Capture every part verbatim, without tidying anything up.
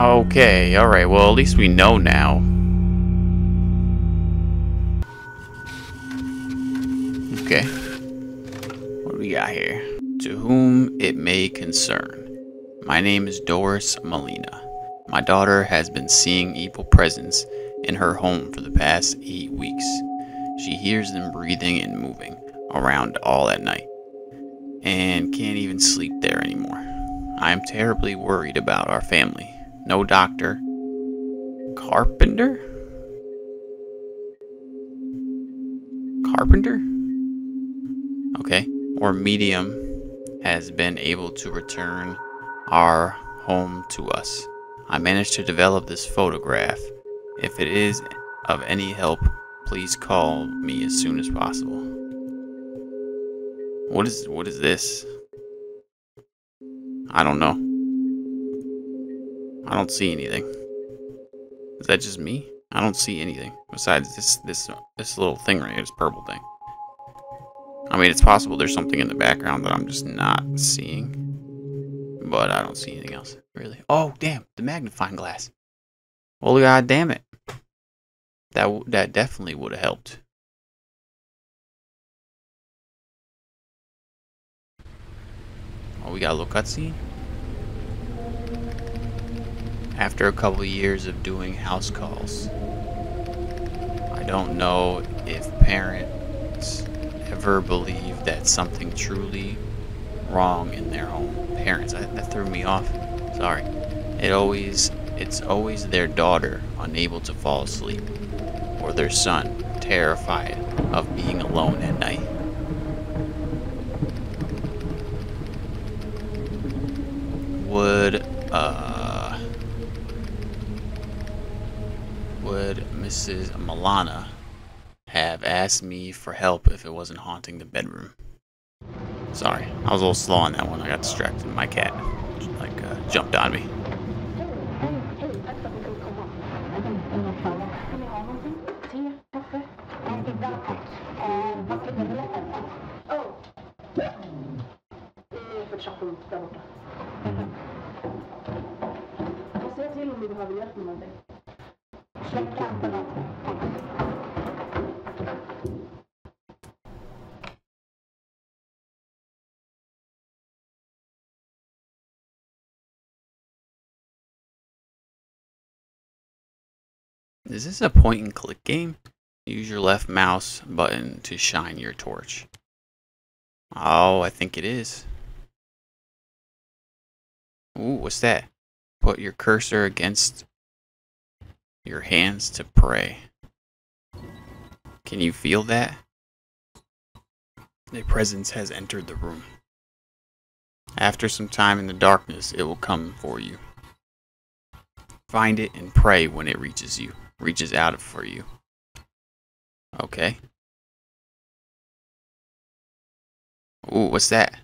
Okay, alright, well at least we know now. Okay. What do we got here? To whom it may concern. My name is Doris Molina. My daughter has been seeing evil presence in her home for the past eight weeks. She hears them breathing and moving around all at night, and can't even sleep there anymore. I am terribly worried about our family. No doctor. Carpenter? Carpenter? Okay. Or medium has been able to return our home to us. I managed to develop this photograph. If it is of any help, please call me as soon as possible. What is what is this? I don't know. I don't see anything. Is that just me? I don't see anything besides this this this little thing right here, this purple thing. I mean, it's possible there's something in the background that I'm just not seeing, but I don't see anything else really. Oh damn, the magnifying glass. Well, god damn it. That w that definitely would have helped. Oh, we got a little cutscene. After a couple of years of doing house calls, I don't know if parents ever believe that something truly wrong in their home. Parents, I, that threw me off. Sorry. It always, it's always their daughter unable to fall asleep, or their son terrified of being alone at night. Would, uh, would Missus Molina have asked me for help if it wasn't haunting the bedroom? Sorry, I was a little slow on that one. I got distracted. My cat, like, uh, jumped on me. Is this a point and click game? Use your left mouse button to shine your torch. Oh, I think it is. Ooh, what's that? Put your cursor against your hands to pray. Can you feel that? A presence has entered the room. After some time in the darkness, it will come for you. Find it and pray when it reaches you. Reaches out for you. Okay. Ooh, what's that?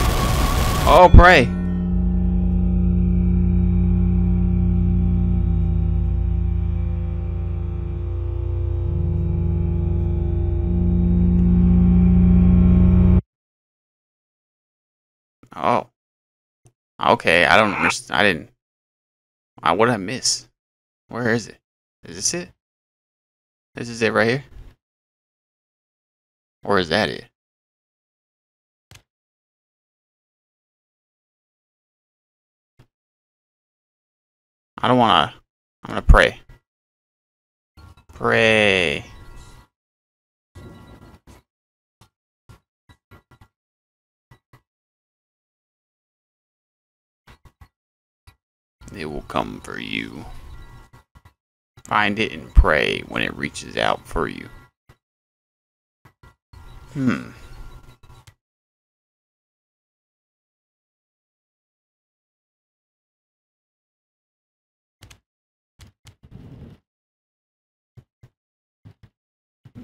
Oh, pray. Oh. Okay, I don't understand. I didn't. I, what did I miss? Where is it? Is this it? This is it right here? Or is that it? I don't wanna, I'm gonna pray. Pray. It will come for you. Find it and pray when it reaches out for you. Hmm.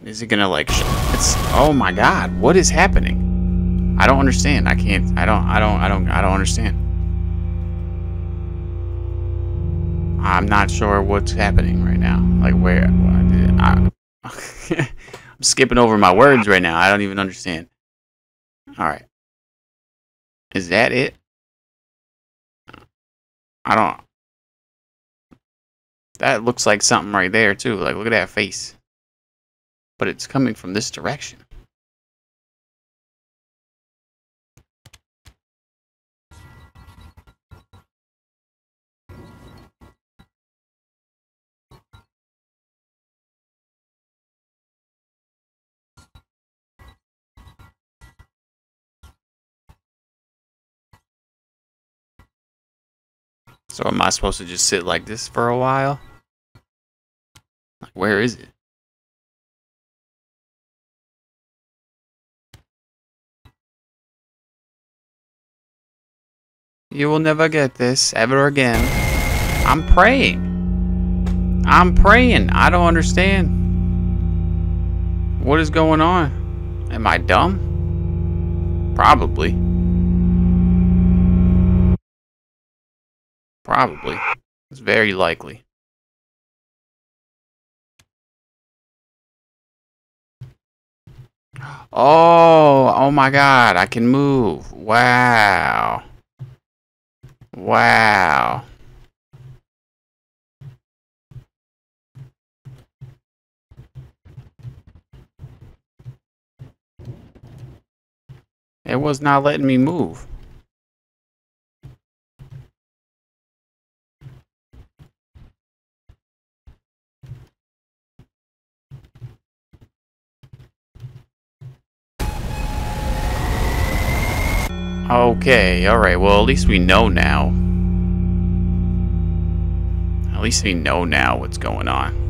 Is it gonna like? It's, oh my God! What is happening? I don't understand. I can't. I don't. I don't. I don't. I don't understand. I'm not sure what's happening right now. Like where? What I did. I, I'm skipping over my words right now. I don't even understand. All right. Is that it? I don't. That looks like something right there, too. Like, look at that face. But it's coming from this direction. So am I supposed to just sit like this for a while? Like, where is it? You will never get this ever again. I'm praying. I'm praying. I don't understand. What is going on? Am I dumb? Probably. Probably. It's very likely. Oh, oh my God, I can move. Wow. Wow. It was not letting me move. Okay, alright, well, at least we know now. At least we know now what's going on.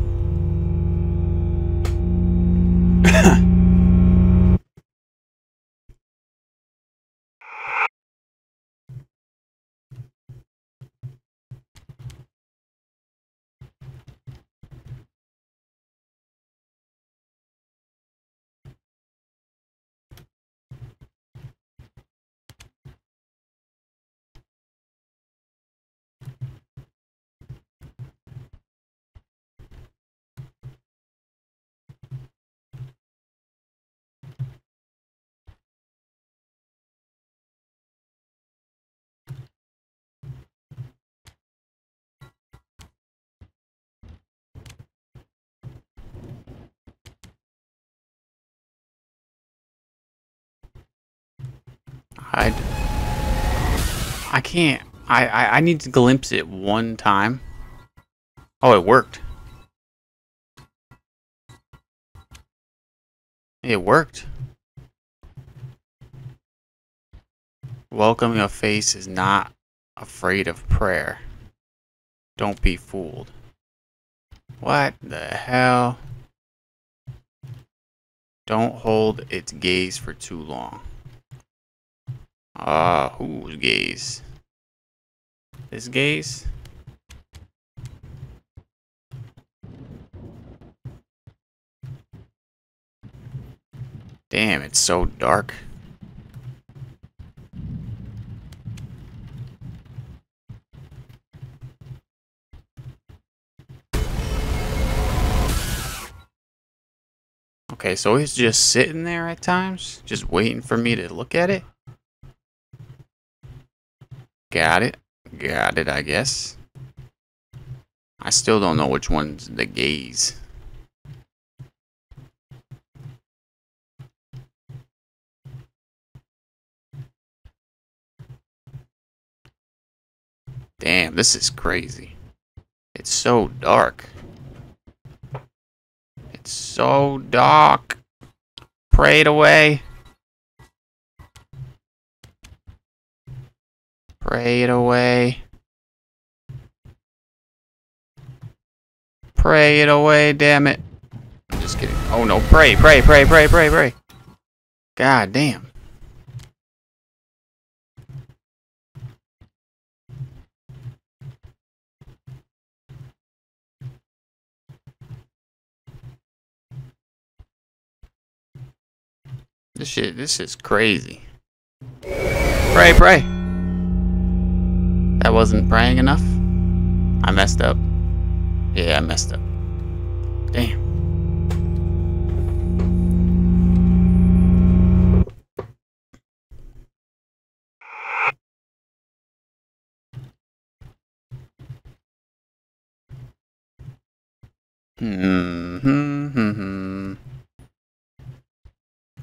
I, I can't. I, I, I need to glimpse it one time. Oh, it worked. It worked. Welcoming a face is not afraid of prayer. Don't be fooled. What the hell? Don't hold its gaze for too long. Ah, uh, who's gaze? This gaze? Damn, it's so dark. Okay, so he's just sitting there at times, just waiting for me to look at it. Got it. Got it, I guess. I still don't know which one's the gaze. Damn, this is crazy. It's so dark. It's so dark. Prayed away. Pray it away. Pray it away, damn it. I'm just kidding. Oh no, pray, pray, pray, pray, pray, pray. God damn. This shit, this is crazy. Pray, pray. I wasn't praying enough. I messed up. Yeah, I messed up. Damn. Mm-hmm.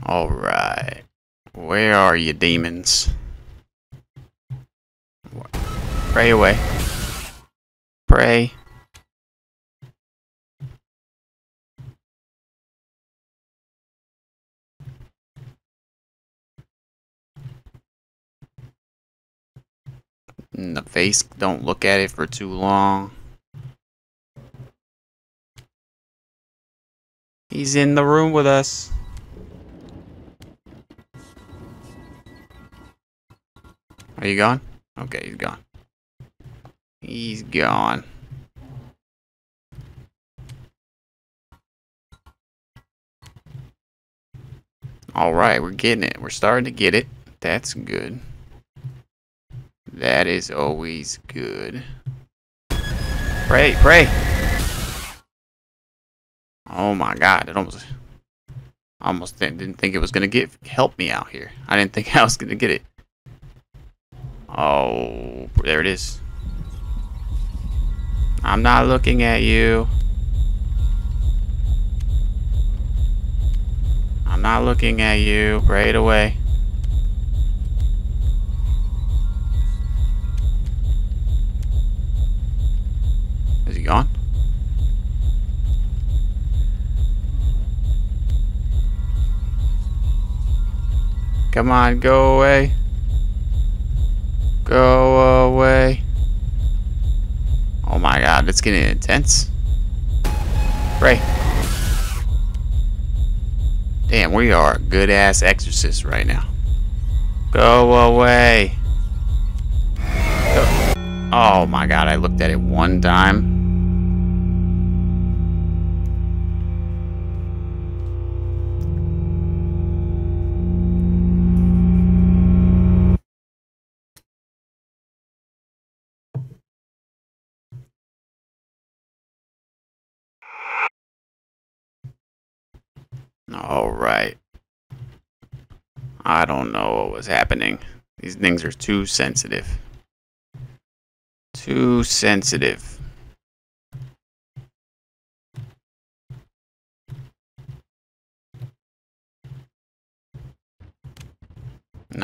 All right. Where are you, demons? Pray away. Pray. In the face, don't look at it for too long. He's in the room with us. Are you gone? Okay, he's gone. He's gone. Alright, we're getting it. We're starting to get it. That's good. That is always good. Pray, pray. Oh my God! It almost, almost didn't, didn't think it was gonna get help me out here. I didn't think I was gonna get it. Oh, there it is. I'm not looking at you. I'm not looking at you. Pray it away. Is he gone? Come on, go away. Go away. Oh my God, it's getting intense. Pray. Damn, we are a good-ass exorcist right now. Go away. Go. Oh my God, I looked at it one time. Alright. I don't know what was happening. These things are too sensitive. Too sensitive. And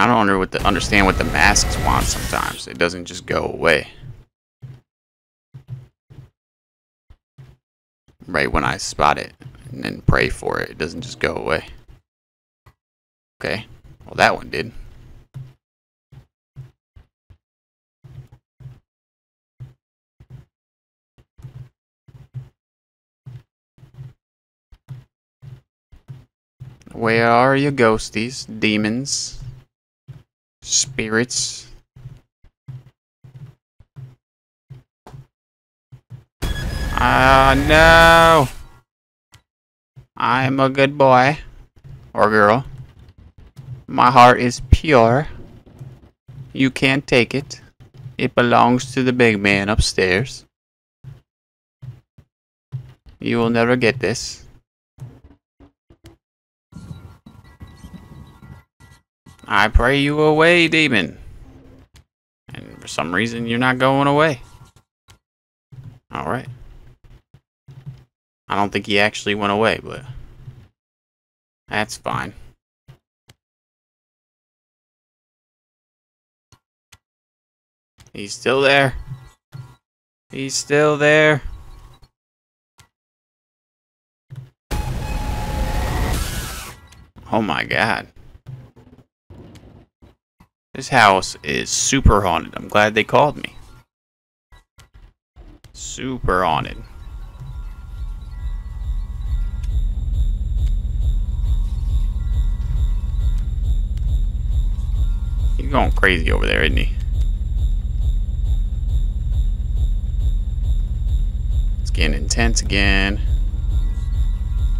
I don't under what the, understand what the masks want sometimes. It doesn't just go away. Right when I spot it. And then pray for it. It doesn't just go away. Okay. Well, that one did. Where are you, ghosties, demons, spirits? Ah, no! I'm a good boy or girl. My heart is pure. You can't take it. It belongs to the big man upstairs. You will never get this. I pray you away, demon. And for some reason, you're not going away. All right. I don't think he actually went away, but that's fine. He's still there. He's still there. Oh my God. This house is super haunted. I'm glad they called me. Super haunted. He's going crazy over there, isn't he? It's getting intense again.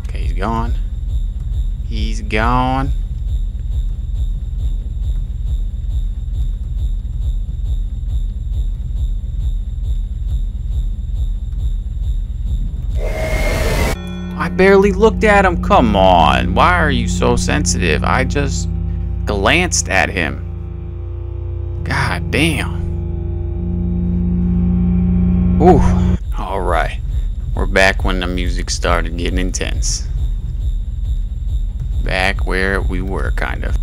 Okay, he's gone. He's gone. I barely looked at him. Come on. Why are you so sensitive? I just glanced at him. God damn. Ooh. Alright. We're back when the music started getting intense. Back where we were, kind of.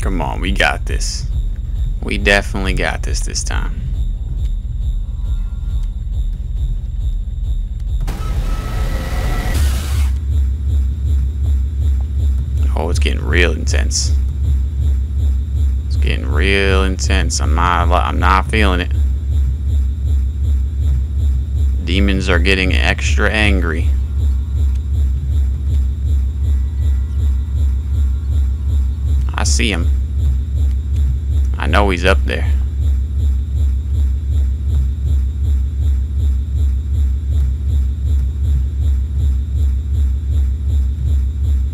Come on, we got this. We definitely got this this time. Oh, it's getting real intense. It's getting real intense. I'm not I'm not feeling it. Demons are getting extra angry. I see him. I know he's up there.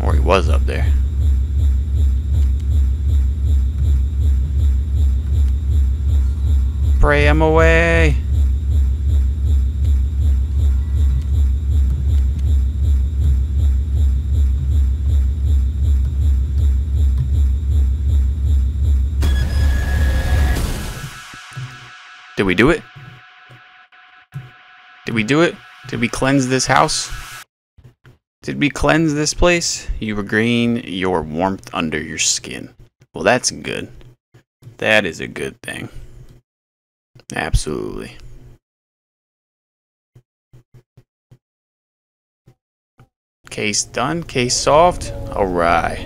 Or he was up there. Pray him away. Did we do it? Did we do it? Did we cleanse this house? Did we cleanse this place? You regain your warmth under your skin. Well, that's good. That is a good thing. Absolutely. Case done. Case solved. Alright.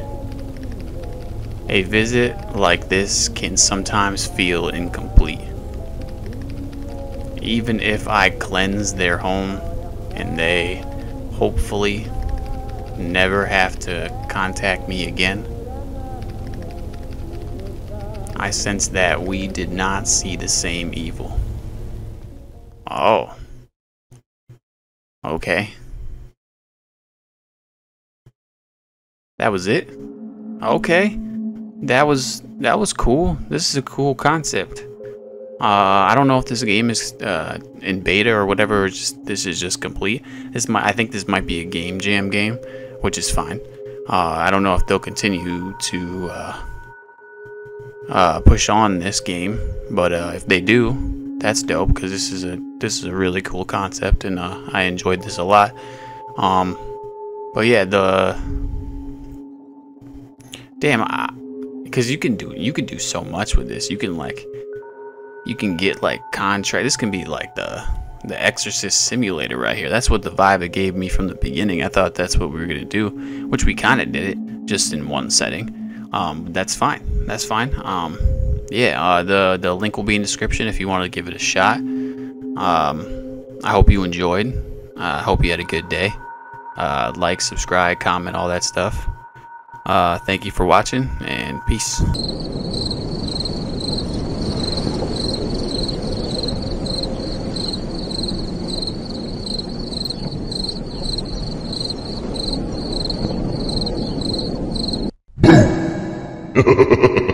A visit like this can sometimes feel incomplete. Even if I cleanse their home and they hopefully never have to contact me again, I sense that we did not see the same evil. Oh. Okay. That was it? Okay. That was that was cool. This is a cool concept. Uh, I don't know if this game is uh, in beta or whatever. Just, this is just complete. This might, I think this might be a game jam game, which is fine. Uh, I don't know if they'll continue to uh, uh, push on this game, but uh, if they do, that's dope because this is a this is a really cool concept, and uh, I enjoyed this a lot. Um, but yeah, the damn, because you can do you can do so much with this. You can like. You can get like contract. This can be like the the Exorcist simulator right here. That's what the vibe it gave me from the beginning. I thought that's what we were gonna do, which we kind of did it just in one setting. Um, that's fine. That's fine. Um, yeah. Uh, the the link will be in the description if you want to give it a shot. Um, I hope you enjoyed. Uh, I hope you had a good day. Uh, like, subscribe, comment, all that stuff. Uh, thank you for watching and peace. Ha ha ha ha.